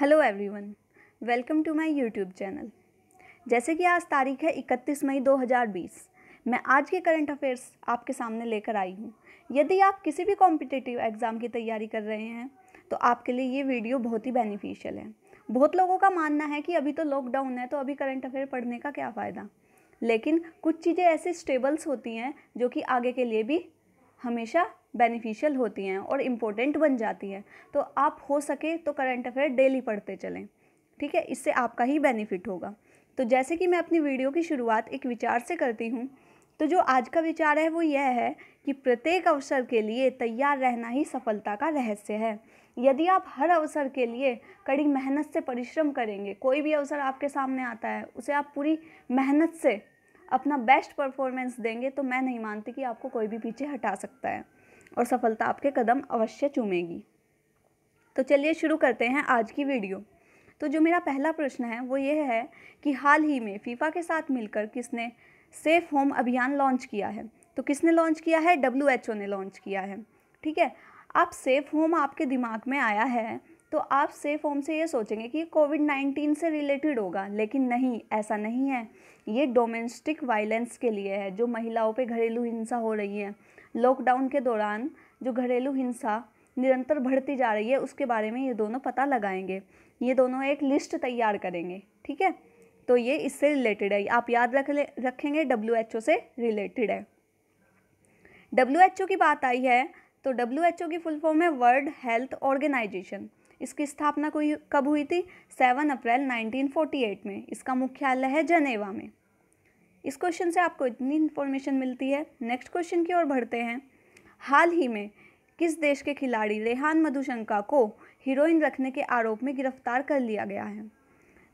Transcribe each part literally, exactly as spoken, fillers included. Hello everyone, welcome to my YouTube channel. जैसे कि आज तारीख है इकतीस मई दो हज़ार बीस, मैं आज के करंट अफेयर्स आपके सामने लेकर आई हूँ। यदि आप किसी भी कॉम्पिटिटिव एग्ज़ाम की तैयारी कर रहे हैं तो आपके लिए ये वीडियो बहुत ही बेनिफिशियल है। बहुत लोगों का मानना है कि अभी तो लॉकडाउन है तो अभी करंट अफेयर पढ़ने का क्या फ़ायदा, लेकिन कुछ चीज़ें ऐसी स्टेबल्स होती हैं जो कि आगे के लिए भी हमेशा बेनिफिशियल होती हैं और इम्पोर्टेंट बन जाती है। तो आप हो सके तो करंट अफेयर डेली पढ़ते चलें, ठीक है, इससे आपका ही बेनिफिट होगा। तो जैसे कि मैं अपनी वीडियो की शुरुआत एक विचार से करती हूँ, तो जो आज का विचार है वो यह है कि प्रत्येक अवसर के लिए तैयार रहना ही सफलता का रहस्य है। यदि आप हर अवसर के लिए कड़ी मेहनत से परिश्रम करेंगे, कोई भी अवसर आपके सामने आता है उसे आप पूरी मेहनत से अपना बेस्ट परफॉर्मेंस देंगे तो मैं नहीं मानती कि आपको कोई भी पीछे हटा सकता है और सफलता आपके कदम अवश्य चूमेगी। तो चलिए शुरू करते हैं आज की वीडियो। तो जो मेरा पहला प्रश्न है वो ये है कि हाल ही में फीफा के साथ मिलकर किसने सेफ होम अभियान लॉन्च किया है। तो किसने लॉन्च किया है? डब्ल्यू एच ओ ने लॉन्च किया है, ठीक है। आप सेफ होम आपके दिमाग में आया है तो आप सेफ होम से ये सोचेंगे कि कोविड नाइन्टीन से रिलेटेड होगा, लेकिन नहीं, ऐसा नहीं है। ये डोमेस्टिक वायलेंस के लिए है, जो महिलाओं पे घरेलू हिंसा हो रही है। लॉकडाउन के दौरान जो घरेलू हिंसा निरंतर बढ़ती जा रही है उसके बारे में ये दोनों पता लगाएंगे, ये दोनों एक लिस्ट तैयार करेंगे, ठीक है। तो ये इससे रिलेटेड है, आप याद रख ले रखेंगे डब्ल्यू एच ओ से रिलेटेड है। डब्ल्यू एच ओ की बात आई है तो डब्ल्यू एच ओ की फुल फॉर्म है वर्ल्ड हेल्थ ऑर्गेनाइजेशन। इसकी स्थापना कोई कब हुई थी? सात अप्रैल उन्नीस सौ अड़तालीस में। इसका मुख्यालय है जनेवा में। इस क्वेश्चन से आपको इतनी इन्फॉर्मेशन मिलती है। नेक्स्ट क्वेश्चन की ओर बढ़ते हैं। हाल ही में किस देश के खिलाड़ी रेहान मधुशंका को हीरोइन रखने के आरोप में गिरफ्तार कर लिया गया है?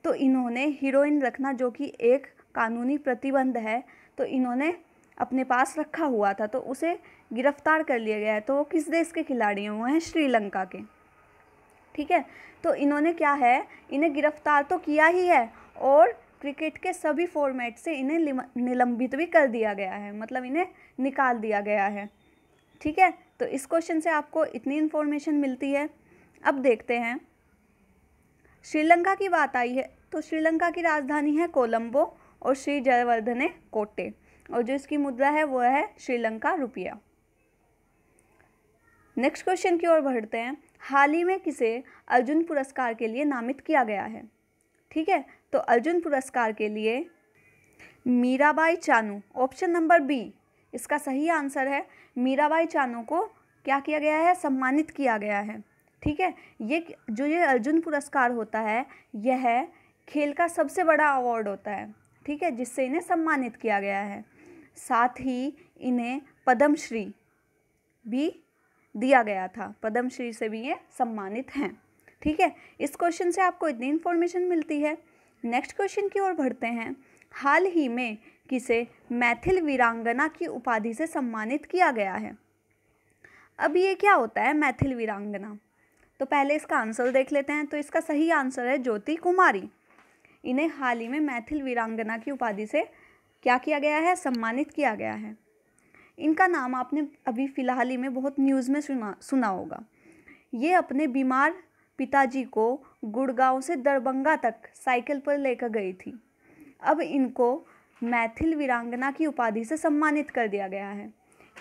तो इन्होंने हीरोइन रखना, जो कि एक कानूनी प्रतिबंध है, तो इन्होंने अपने पास रखा हुआ था तो उसे गिरफ्तार कर लिया गया है। तो वो किस देश के खिलाड़ी हैं? वो हैं श्रीलंका के, ठीक है। तो इन्होंने क्या है, इन्हें गिरफ्तार तो किया ही है और क्रिकेट के सभी फॉर्मेट से इन्हें निलंबित भी कर दिया गया है, मतलब इन्हें निकाल दिया गया है, ठीक है। तो इस क्वेश्चन से आपको इतनी इन्फॉर्मेशन मिलती है। अब देखते हैं, श्रीलंका की बात आई है तो श्रीलंका की राजधानी है कोलंबो और श्री जयवर्धने कोटे, और जो इसकी मुद्रा है वह है श्रीलंका रुपया। नेक्स्ट क्वेश्चन की ओर बढ़ते हैं। हाल ही में किसे अर्जुन पुरस्कार के लिए नामित किया गया है, ठीक है। तो अर्जुन पुरस्कार के लिए Mirabai Chanu, option number B इसका सही आंसर है। मीराबाई चानू को क्या किया गया है? सम्मानित किया गया है, ठीक है। ये जो ये अर्जुन पुरस्कार होता है यह है खेल का सबसे बड़ा अवार्ड होता है, ठीक है, जिससे इन्हें सम्मानित किया गया है। साथ ही इन्हें पद्मश्री भी दिया गया था, पद्मश्री से भी ये सम्मानित हैं, ठीक है। इस क्वेश्चन से आपको इतनी इन्फॉर्मेशन मिलती है। नेक्स्ट क्वेश्चन की ओर बढ़ते हैं। हाल ही में किसे मैथिल वीरांगना की उपाधि से सम्मानित किया गया है? अब ये क्या होता है मैथिल वीरांगना, तो पहले इसका आंसर देख लेते हैं। तो इसका सही आंसर है ज्योति कुमारी। इन्हें हाल ही में मैथिल वीरांगना की उपाधि से क्या किया गया है? सम्मानित किया गया है। इनका नाम आपने अभी फ़िलहाल ही में बहुत न्यूज़ में सुना सुना होगा। ये अपने बीमार पिताजी को गुड़गांव से दरभंगा तक साइकिल पर लेकर गई थी। अब इनको मैथिल वीरांगना की उपाधि से सम्मानित कर दिया गया है।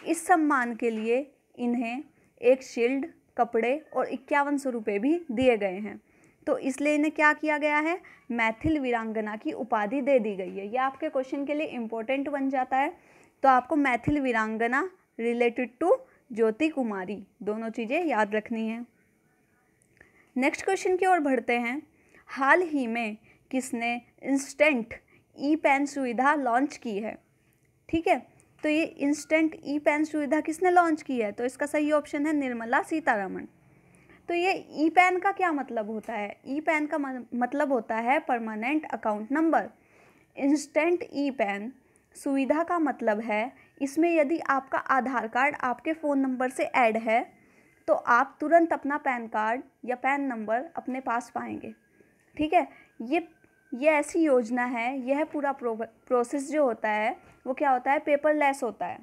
इस सम्मान के लिए इन्हें एक शील्ड, कपड़े और इक्यावन सौ रुपये भी दिए गए हैं। तो इसलिए इन्हें क्या किया गया है? मैथिल वीरांगना की उपाधि दे दी गई है। यह आपके क्वेश्चन के लिए इम्पोर्टेंट बन जाता है। तो आपको मैथिल वीरांगना रिलेटेड टू ज्योति कुमारी दोनों चीज़ें याद रखनी है। नेक्स्ट क्वेश्चन की ओर बढ़ते हैं। हाल ही में किसने इंस्टेंट ई पैन सुविधा लॉन्च की है, ठीक है। तो ये इंस्टेंट ई पैन सुविधा किसने लॉन्च की है? तो इसका सही ऑप्शन है निर्मला सीतारमण। तो ये ई पैन का क्या मतलब होता है? ई पैन का मतलब होता है permanent account number. Instant e PAN सुविधा का मतलब है इसमें यदि आपका आधार कार्ड आपके फ़ोन नंबर से ऐड है तो आप तुरंत अपना पैन कार्ड या पैन नंबर अपने पास पाएंगे, ठीक है। ये ये ऐसी योजना है, यह पूरा प्रो, प्रोसेस जो होता है वो क्या होता है? पेपरलेस होता है,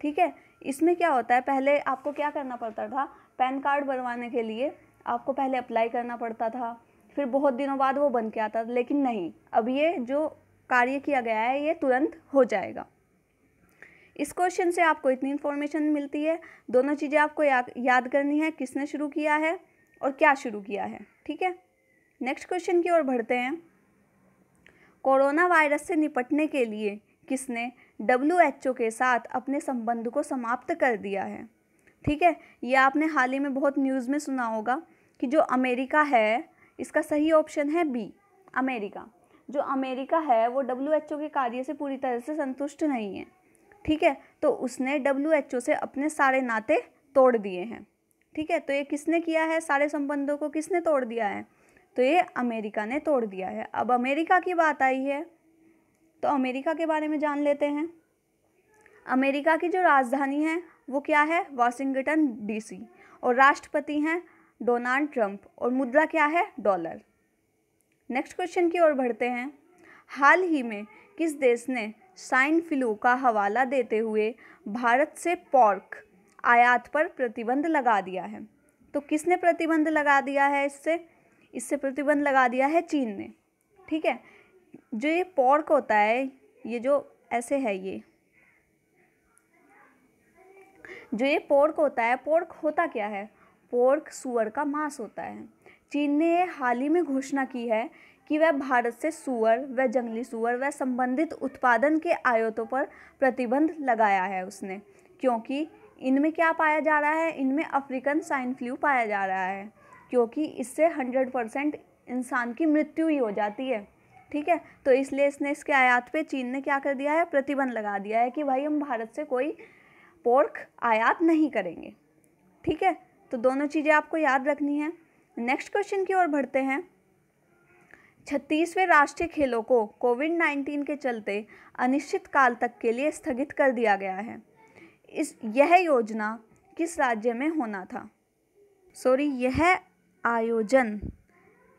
ठीक है। इसमें क्या होता है, पहले आपको क्या करना पड़ता था? पैन कार्ड बनवाने के लिए आपको पहले अप्लाई करना पड़ता था, फिर बहुत दिनों बाद वो बन के आता था, लेकिन नहीं, अब ये जो कार्य किया गया है ये तुरंत हो जाएगा। इस क्वेश्चन से आपको इतनी इन्फॉर्मेशन मिलती है। दोनों चीज़ें आपको या, याद करनी है, किसने शुरू किया है और क्या शुरू किया है। ठीक है, नेक्स्ट क्वेश्चन की ओर बढ़ते हैं। कोरोना वायरस से निपटने के लिए किसने डब्ल्यू एच ओ के साथ अपने संबंध को समाप्त कर दिया है। ठीक है, ये आपने हाल ही में बहुत न्यूज़ में सुना होगा कि जो अमेरिका है, इसका सही ऑप्शन है बी, अमेरिका। जो अमेरिका है वो डब्ल्यू एच ओ के कार्य से पूरी तरह से संतुष्ट नहीं है। ठीक है, तो उसने डब्ल्यू एच ओ से अपने सारे नाते तोड़ दिए हैं। ठीक है, तो ये किसने किया है, सारे संबंधों को किसने तोड़ दिया है, तो ये अमेरिका ने तोड़ दिया है। अब अमेरिका की बात आई है तो अमेरिका के बारे में जान लेते हैं। अमेरिका की जो राजधानी है वो क्या है, वाशिंगटन डीसी, और राष्ट्रपति हैं डोनाल्ड ट्रंप, और मुद्रा क्या है, डॉलर। नेक्स्ट क्वेश्चन की ओर बढ़ते हैं। हाल ही में किस देश ने स्वाइन फ्लू का हवाला देते हुए भारत से पोर्क आयात पर प्रतिबंध लगा दिया है, तो किसने प्रतिबंध लगा दिया है, इससे इससे प्रतिबंध लगा दिया है चीन ने। ठीक है, जो ये पोर्क होता है, ये जो ऐसे है, ये जो ये पोर्क होता है, पोर्क होता क्या है, पोर्क सूअर का मांस होता है। चीन ने ये हाल ही में घोषणा की है कि वह भारत से सूअर व जंगली सूअर व संबंधित उत्पादन के आयातों पर प्रतिबंध लगाया है उसने, क्योंकि इनमें क्या पाया जा रहा है, इनमें अफ्रीकन स्वाइन फ्लू पाया जा रहा है, क्योंकि इससे सौ परसेंट इंसान की मृत्यु ही हो जाती है। ठीक है, तो इसलिए इसने इसके आयात पे चीन ने क्या कर दिया है, प्रतिबंध लगा दिया है कि भाई हम भारत से कोई पोर्क आयात नहीं करेंगे। ठीक है, तो दोनों चीज़ें आपको याद रखनी है। नेक्स्ट क्वेश्चन की ओर बढ़ते हैं। छत्तीसवें राष्ट्रीय खेलों को कोविड नाइन्टीन के चलते अनिश्चित काल तक के लिए स्थगित कर दिया गया है। इस यह योजना किस राज्य में होना था, सॉरी यह आयोजन,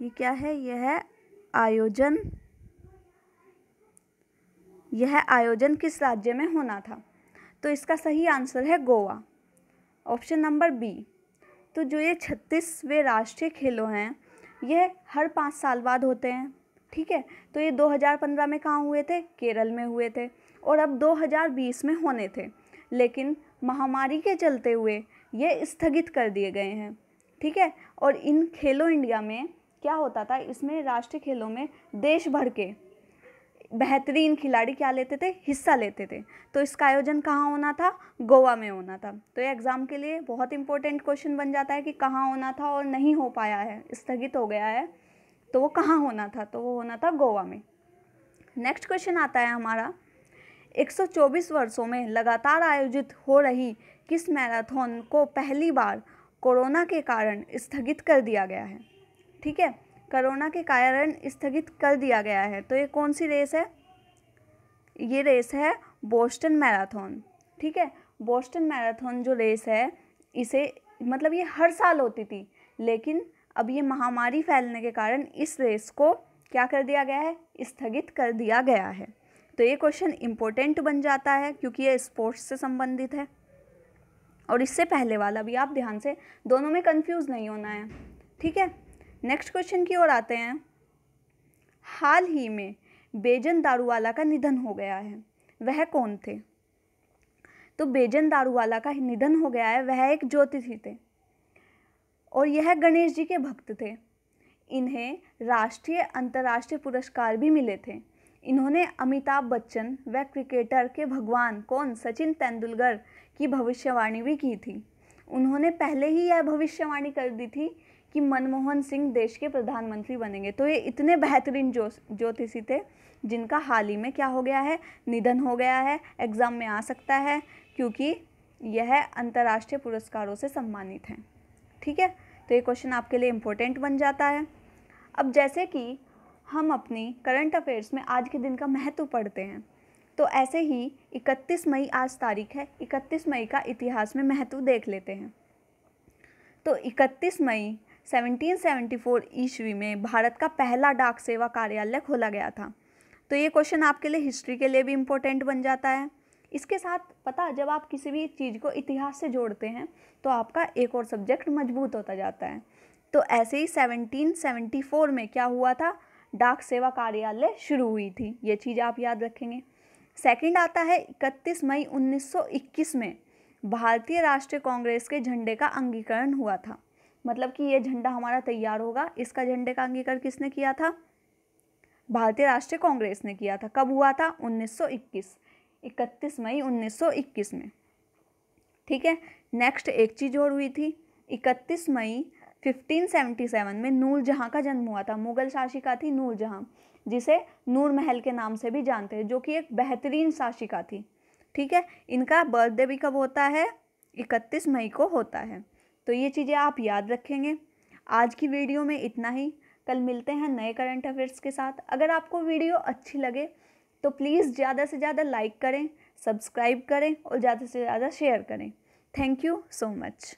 ये क्या है, यह आयोजन यह आयोजन किस राज्य में होना था, तो इसका सही आंसर है गोवा, ऑप्शन नंबर बी। तो जो ये छत्तीसवें राष्ट्रीय खेलों हैं यह हर पाँच साल बाद होते हैं। ठीक है, तो ये दो हज़ार पंद्रह में कहाँ हुए थे, केरल में हुए थे, और अब दो हज़ार बीस में होने थे, लेकिन महामारी के चलते हुए ये स्थगित कर दिए गए हैं। ठीक है, और इन खेलो इंडिया में क्या होता था, इसमें राष्ट्रीय खेलों में देश भर के बेहतरीन खिलाड़ी क्या लेते थे, हिस्सा लेते थे। तो इसका आयोजन कहाँ होना था, गोवा में होना था। तो ये एग्ज़ाम के लिए बहुत इंपॉर्टेंट क्वेश्चन बन जाता है कि कहाँ होना था और नहीं हो पाया है, स्थगित हो गया है, तो वो कहाँ होना था, तो वो होना था गोवा में। नेक्स्ट क्वेश्चन आता है हमारा, एक सौ चौबीस वर्षों में लगातार आयोजित हो रही किस मैराथन को पहली बार कोरोना के कारण स्थगित कर दिया गया है। ठीक है, कोरोना के कारण स्थगित कर दिया गया है, तो ये कौन सी रेस है, ये रेस है बोस्टन मैराथन। ठीक है, बोस्टन मैराथन जो रेस है, इसे मतलब ये हर साल होती थी, लेकिन अब ये महामारी फैलने के कारण इस रेस को क्या कर दिया गया है, स्थगित कर दिया गया है। तो ये क्वेश्चन इम्पोर्टेंट बन जाता है क्योंकि ये स्पोर्ट्स से संबंधित है, और इससे पहले वाला भी आप ध्यान से, दोनों में कंफ्यूज नहीं होना है। ठीक है, नेक्स्ट क्वेश्चन की ओर आते हैं। हाल ही में बेजन दारूवाला का निधन हो गया है, वह कौन थे, तो बेजन दारूवाला का निधन हो गया है, वह एक ज्योतिषी थे और यह गणेश जी के भक्त थे। इन्हें राष्ट्रीय अंतर्राष्ट्रीय पुरस्कार भी मिले थे। इन्होंने अमिताभ बच्चन व क्रिकेटर के भगवान कौन, सचिन तेंदुलकर की भविष्यवाणी भी की थी। उन्होंने पहले ही यह भविष्यवाणी कर दी थी कि मनमोहन सिंह देश के प्रधानमंत्री बनेंगे। तो ये इतने बेहतरीन ज्योतिषी थे जिनका हाल ही में क्या हो गया है, निधन हो गया है। एग्ज़ाम में आ सकता है क्योंकि यह अंतर्राष्ट्रीय पुरस्कारों से सम्मानित हैं। ठीक है, तो ये क्वेश्चन आपके लिए इम्पोर्टेंट बन जाता है। अब जैसे कि हम अपनी करंट अफेयर्स में आज के दिन का महत्व पढ़ते हैं, तो ऐसे ही इकतीस मई आज तारीख है, इकतीस मई का इतिहास में महत्व देख लेते हैं। तो इकतीस मई सत्रह सौ चौहत्तर ईस्वी में भारत का पहला डाक सेवा कार्यालय खोला गया था। तो ये क्वेश्चन आपके लिए हिस्ट्री के लिए भी इम्पोर्टेंट बन जाता है। इसके साथ पता, जब आप किसी भी चीज़ को इतिहास से जोड़ते हैं तो आपका एक और सब्जेक्ट मजबूत होता जाता है। तो ऐसे ही सत्रह सौ चौहत्तर में क्या हुआ था, डाक सेवा कार्यालय शुरू हुई थी, ये चीज़ आप याद रखेंगे। सेकंड आता है इकतीस मई उन्नीस सौ इक्कीस में भारतीय राष्ट्रीय कांग्रेस के झंडे का अंगीकरण हुआ था, मतलब कि ये झंडा हमारा तैयार होगा, इसका झंडे का अंगीकरण किसने किया था, भारतीय राष्ट्रीय कांग्रेस ने किया था। कब हुआ था, उन्नीस सौ इक्कीस, इकतीस मई उन्नीस सौ इक्कीस में, ठीक है। नेक्स्ट एक चीज़ और हुई थी, इकतीस मई पंद्रह सौ सतहत्तर में नूर जहाँ का जन्म हुआ था, मुगल शासिका थी नूर जहाँ, जिसे नूर महल के नाम से भी जानते हैं, जो कि एक बेहतरीन शासिका थी, ठीक है। इनका बर्थडे भी कब होता है, इकतीस मई को होता है। तो ये चीज़ें आप याद रखेंगे। आज की वीडियो में इतना ही, कल मिलते हैं नए करंट अफेयर्स के साथ। अगर आपको वीडियो अच्छी लगे तो प्लीज़ ज़्यादा से ज़्यादा लाइक करें, सब्सक्राइब करें और ज़्यादा से ज़्यादा शेयर करें। Thank you so much.